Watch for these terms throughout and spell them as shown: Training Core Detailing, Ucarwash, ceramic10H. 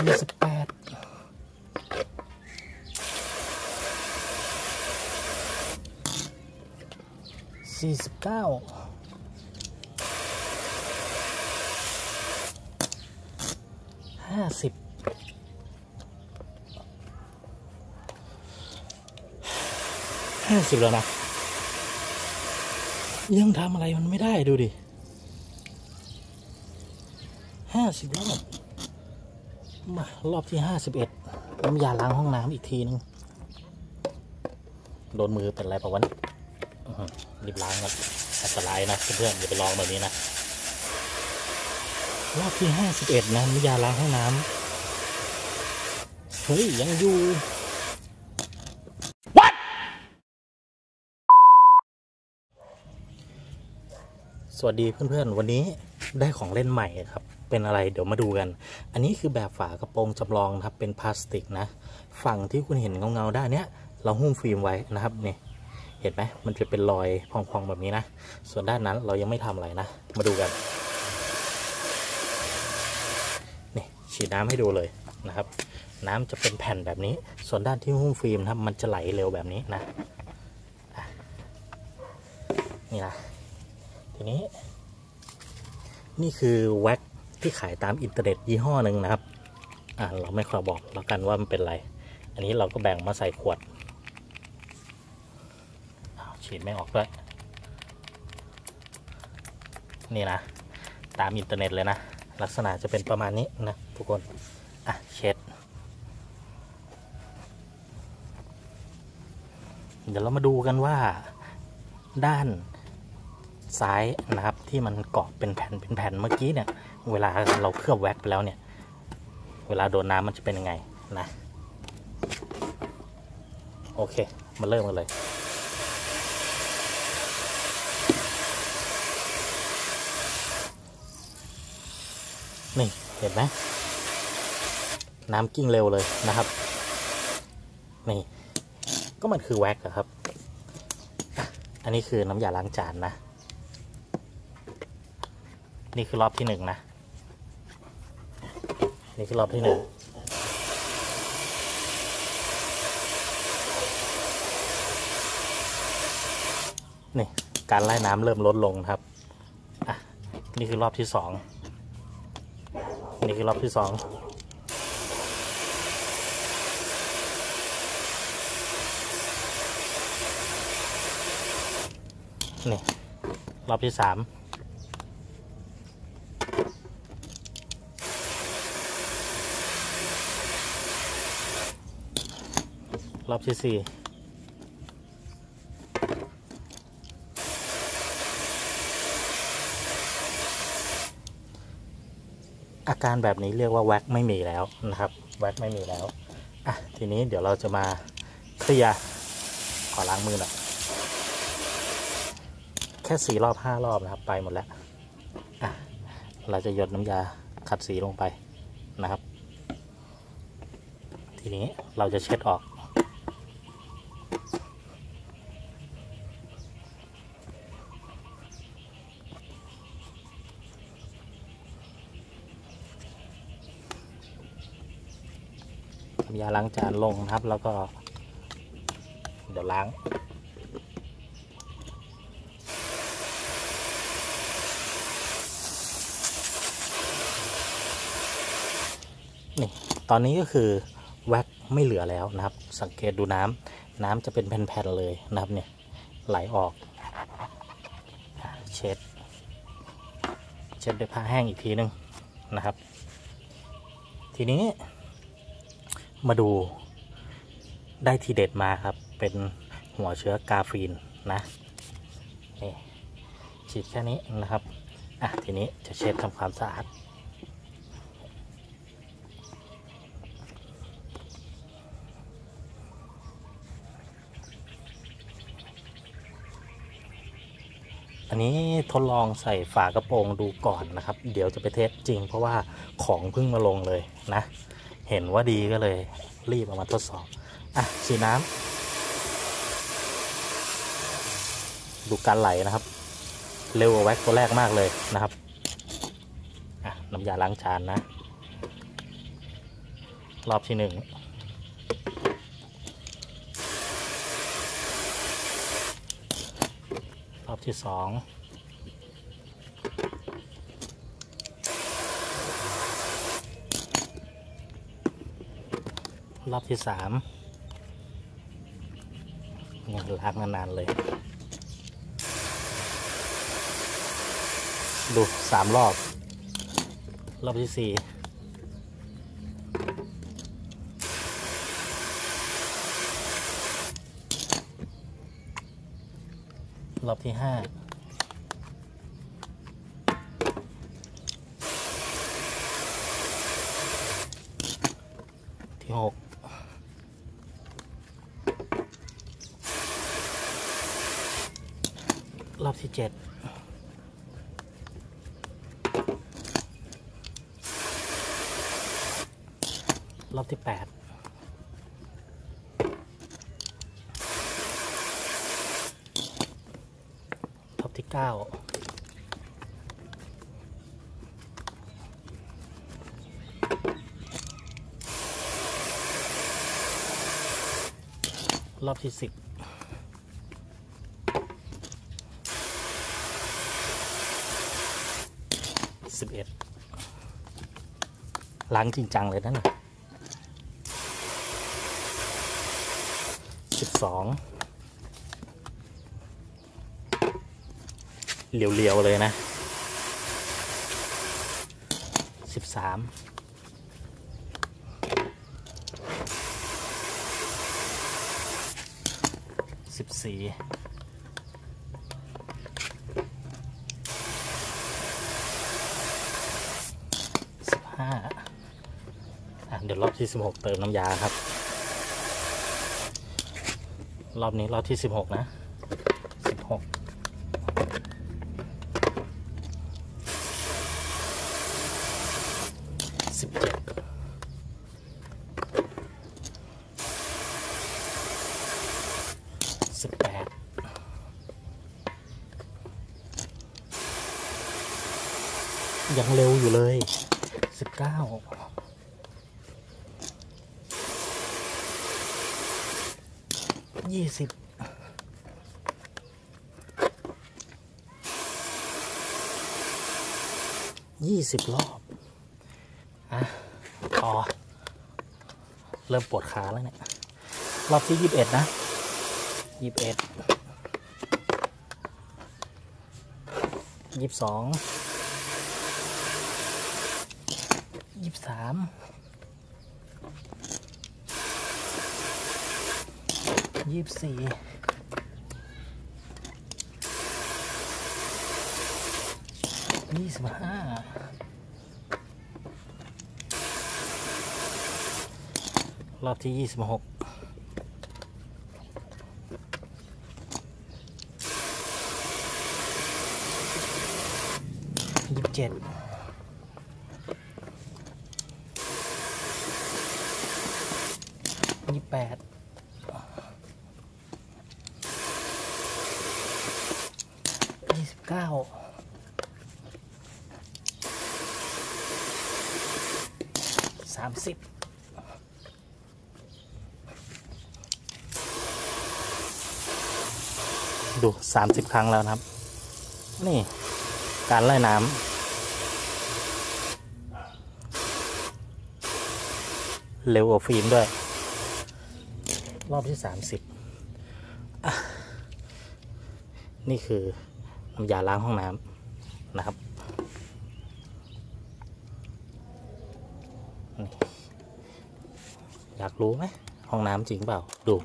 284950แล้วนะยังทำอะไรมันไม่ได้ดูดิ50รอบมารอบที่51น้ำยาล้างห้องน้ำอีกทีนึงโดนมือเป็นไรเปล่าวะรีบล้างครับอันตรายนะเพื่อนๆอย่าไปลองแบบนี้นะรอบที่51นะน้ำยาล้างห้องน้ำเฮ้ยยังอยู่สวัสดีเพื่อนๆวันนี้ได้ของเล่นใหม่ครับเป็นอะไรเดี๋ยวมาดูกันอันนี้คือแบบฝากระโปรงจำลองครับเป็นพลาสติกนะฝั่งที่คุณเห็นเงาๆด้านเนี้ยเราหุ้มฟิล์มไว้นะครับนี่เห็นไหมมันจะเป็นรอยพองๆแบบนี้นะส่วนด้านนั้นเรายังไม่ทำอะไรนะมาดูกันนี่ฉีดน้ำให้ดูเลยนะครับน้ำจะเป็นแผ่นแบบนี้ส่วนด้านที่หุ้มฟิล์มครับมันจะไหลเร็วแบบนี้นะนี่นะทีนี้นี่คือแว็กที่ขายตามอินเทอร์เน็ตยี่ห้อหนึ่งนะครับเราไม่ขอบอกแล้วกันว่ามันเป็นอะไรอันนี้เราก็แบ่งมาใส่ขวดฉีดไม่ออกด้วยนี่นะตามอินเทอร์เน็ตเลยนะลักษณะจะเป็นประมาณนี้นะทุกคนอ่ะเช็ดเดี๋ยวเรามาดูกันว่าด้านซ้ายนะครับที่มันเกาะเป็นแผ่นเมื่อกี้เนี่ยเวลาเราเคลือบแว็กไปแล้วเนี่ยเวลาโดนน้ำมันจะเป็นยังไงนะโอเคมาเริ่มกันเลยนี่เห็นไหมน้ำกิ้งเร็วเลยนะครับนี่ก็มันคือแว็กครับอันนี้คือน้ำยาล้างจานนะนี่คือรอบที่1นะนี่คือรอบที่1นี่การไล่น้ำเริ่มลดลงครับอ่ะนี่คือรอบที่2นี่คือรอบที่2นี่รอบที่3รอบที่4อาการแบบนี้เรียกว่าแว็กไม่มีแล้วนะครับแว็กไม่มีแล้วอ่ะทีนี้เดี๋ยวเราจะมาเคลียร์ขอล้างมือหน่อยแค่4รอบ5รอบนะครับไปหมดแล้วอ่ะเราจะหยดน้ำยาขัดสีลงไปนะครับทีนี้เราจะเช็ดออกยาล้างจานลงครับแล้วก็เดี๋ยวล้างนี่ตอนนี้ก็คือแว็กไม่เหลือแล้วนะครับสังเกตดูน้ำจะเป็นแผ่นๆเลยนะครับเนี่ยไหลออกเช็ดด้วยผ้าแห้งอีกทีนึงนะครับทีนี้มาดูได้ทีเด็ดมาครับเป็นหัวเชื้อกาฟีนนะนี่ฉีดแค่นี้นะครับอ่ะทีนี้จะเช็ดทำความสะอาดอันนี้ทดลองใส่ฝากระโปรงดูก่อนนะครับเดี๋ยวจะไปเทสจริงเพราะว่าของเพิ่งมาลงเลยนะเห็นว่าดีก็เลยรีบเอามาทดสอบอ่ะฉีดน้ำดูการไหลนะครับเร็วกว่าแว็กตัวแรกมากเลยนะครับอ่ะน้ำยาล้างจานนะ รอบที่หนึ่งรอบที่สองรอบที่สามยังล้างนานๆเลยดูสามรอบรอบที่สี่รอบที่ห้าที่หกรอบที่เจ็ดรอบที่แปดรอบที่เก้ารอบที่สิบ11ล้างจริงจังเลยนั่น12เหลียวๆเลยนะ13 14เดี๋ยวรอบที่16เติมน้ำยาครับรอบนี้รอบที่16นะ16 17 18ยังเร็วอยู่เลย1920 20รอบอะพอเริ่มปวดขาแล้วเนี่ยรอบที่21นะ21 22 2324 25รอบที่26 2730 ดู30ครั้งแล้วนะครับนี่การไล่น้ำเร็วกว่าฟิล์มด้วยรอบที่30นี่คือน้ำยาล้างห้องน้ำนะครับอยากรู้ไหมห้องน้ำจริงเปล่าดู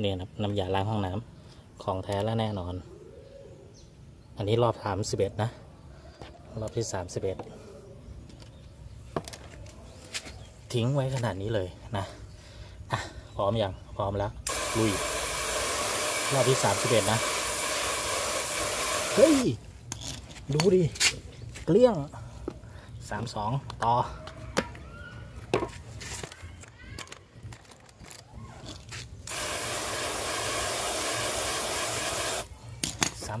เนี่ยนะน้ำยาล้างห้องน้ำของแท้และแน่นอนอันนี้รอบ31นะรอบที่31ทิ้งไว้ขนาดนี้เลยนะอ่ะพร้อมยังพร้อมแล้วลุยรอบที่31นะเฮ้ยดูดิเกลี้ยง32ต่อ33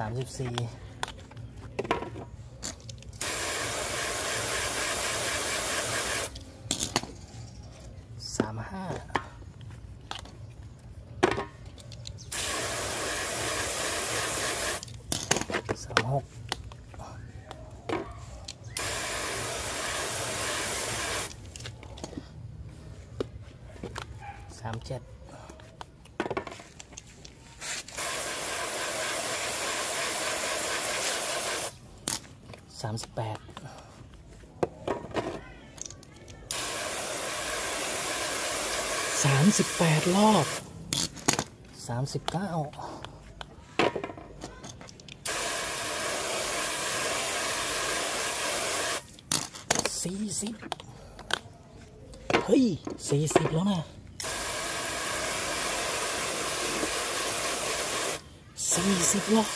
343738รอบ3940เฮ้ย40แล้วนะ40รอบ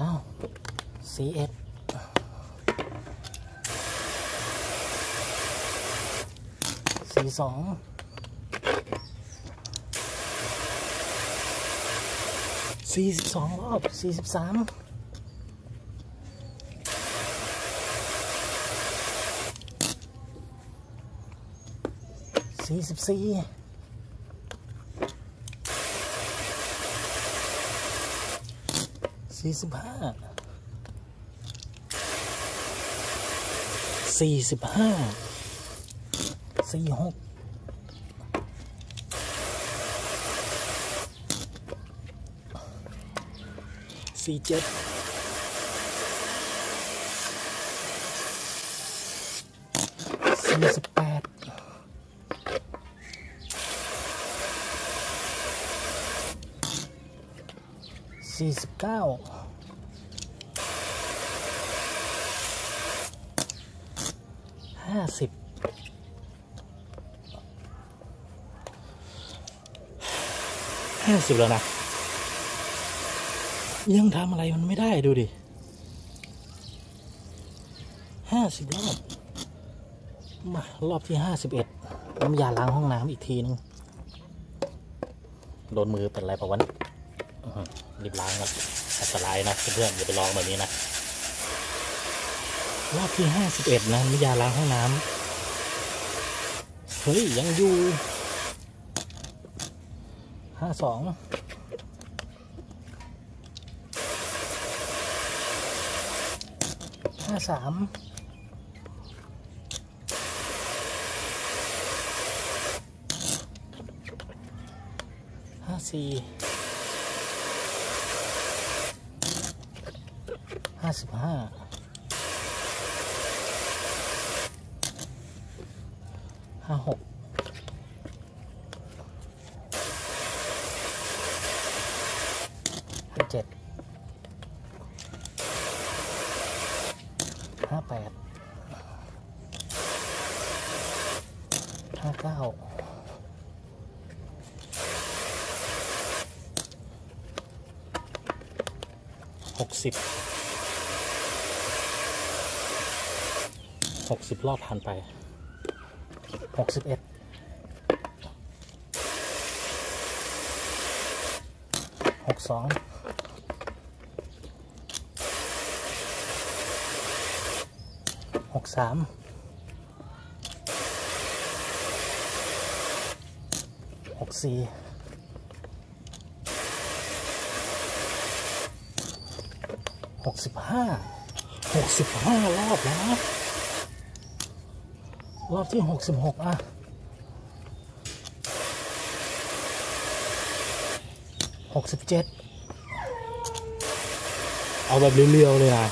อ้าว4142รอบ43 44454647484950แล้วนะยังทำอะไรมันไม่ได้ดูดิ50รอบมารอบที่51น้ำยาล้างห้องน้ำอีกทีนึงโดนมือเป็นไรปะวันรีบล้างนะอันตรายนะเพื่อนๆอย่าไปลองแบบนี้นะรอบที่51นะน้ำยาล้างห้องน้ำเฮ้ยยังอยู่5253 54 55 5660รอบผ่านไป61 6263 64 65รอบแล้วนะรอบที่66อ่ะ67เอาแบบเรียวๆเลยนะ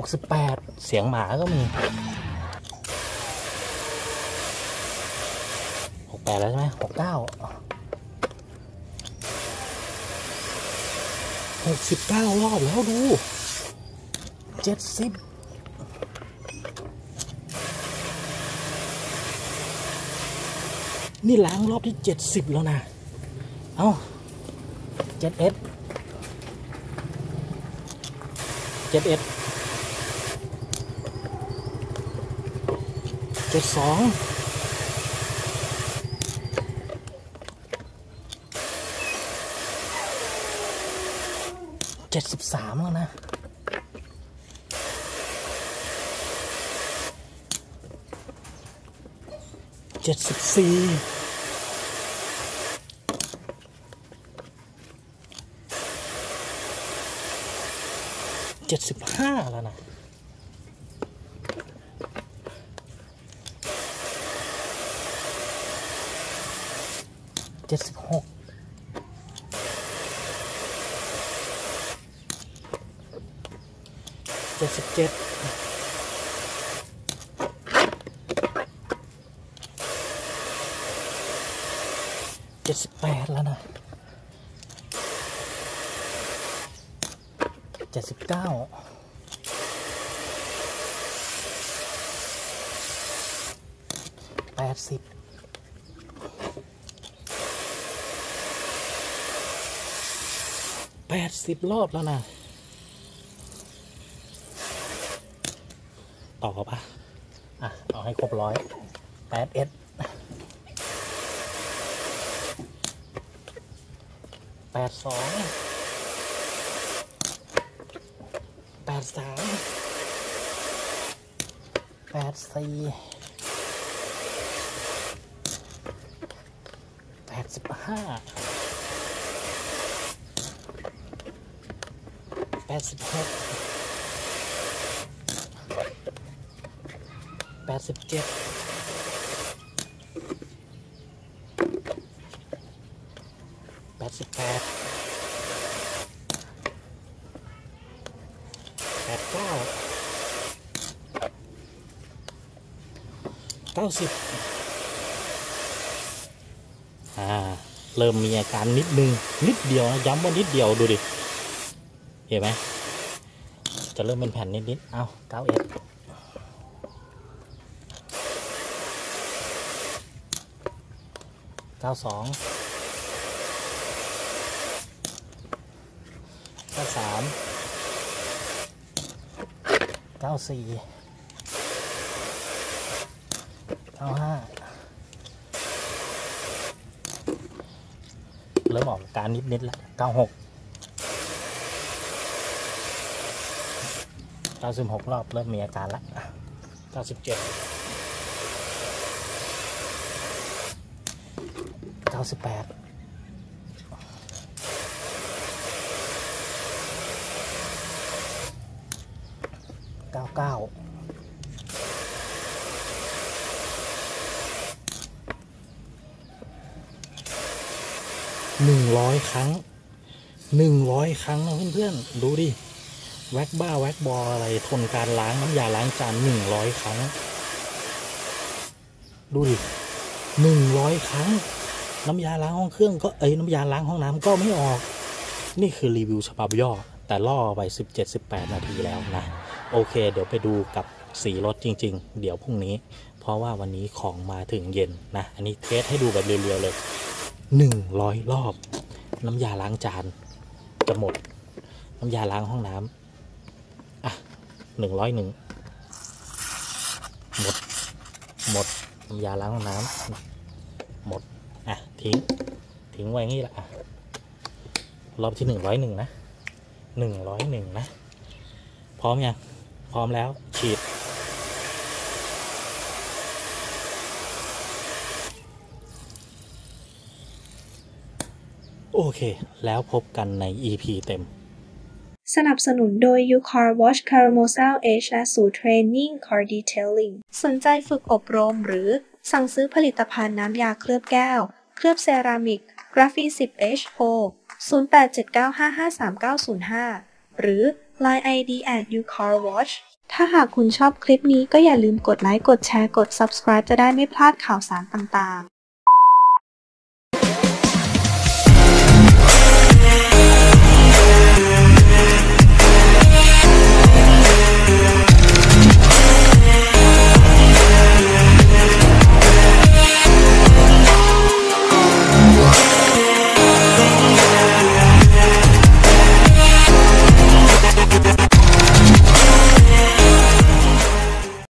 68เสียงหมาก็มี68แล้วใช่ไหม69รอบแล้วดู70นี่ล้างรอบที่70แล้วนะเอ้า7172 73แล้วนะ7475แล้วนะ767778แล้วนะ79 8080รอบแล้วนะต่อป่ะเอาให้ครบ100 8S 82 83 84 8586 8788 89 90เริ่มมีอาการนิดนึงนิดเดียวนะย้ำว่านิดเดียวดูดิเห็นไหมจะเริ่มเป็นแผ่นนิดๆเอา9S 92 93 94 95 เริ่มออกการนิดๆแล้ว9696รอบเริ่มมีอาการละ97 98 99 100 ครั้ง100 ครั้งนะเพื่อนๆดูดิแว็กบ้าแว็กบออะไรทนการล้างน้ำยาล้างจาน100ครั้งดูดิ100ครั้งน้ำยาล้างห้องเครื่องก็น้ำยาล้างห้องน้ำก็ไม่ออกนี่คือรีวิวฉบับย่อแต่ล่อไป 17-18 นาทีแล้วนะโอเคเดี๋ยวไปดูกับสีรถจริงๆเดี๋ยวพรุ่งนี้เพราะว่าวันนี้ของมาถึงเย็นนะอันนี้เทสให้ดูแบบเรียวๆเลย100รอบน้ำยาล้างจานจะหมดน้ำยาล้างห้องน้ำ101หมดน้ำยาล้างห้องน้ำหมดทิ้งไว้งี้ละรอบที่101นะ101นะพร้อมยังพร้อมแล้วฉีดโอเคแล้วพบกันใน EP เต็มสนับสนุนโดย Ucarwash ceramic10H และสูตร Training Core Detailing สนใจฝึกอบรมหรือสั่งซื้อผลิตภัณฑ์น้ำยาเคลือบแก้วเคลือบเซรามิกกราฟีน 10H โทร 0879553905 หรือ Line ID @ucarwash ถ้าหากคุณชอบคลิปนี้ก็อย่าลืมกดไลค์กดแชร์กด Subscribe จะได้ไม่พลาดข่าวสารต่างๆ